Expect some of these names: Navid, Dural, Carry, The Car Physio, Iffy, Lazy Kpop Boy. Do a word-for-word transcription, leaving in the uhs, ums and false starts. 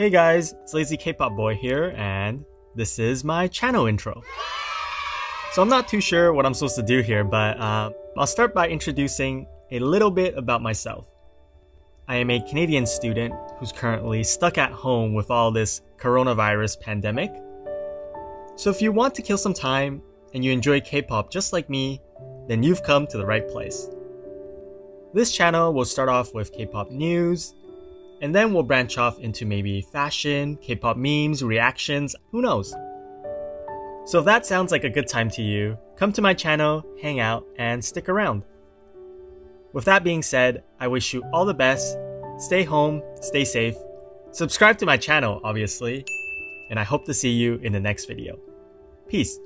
Hey guys, it's Lazy Kpop Boy here, and this is my channel intro. So I'm not too sure what I'm supposed to do here, but uh, I'll start by introducing a little bit about myself. I am a Canadian student who's currently stuck at home with all this coronavirus pandemic. So if you want to kill some time and you enjoy K-pop just like me, then you've come to the right place. This channel will start off with K-pop news, and then we'll branch off into maybe fashion, K-pop memes, reactions, who knows? So if that sounds like a good time to you, come to my channel, hang out, and stick around. With that being said, I wish you all the best, stay home, stay safe, subscribe to my channel obviously, and I hope to see you in the next video. Peace!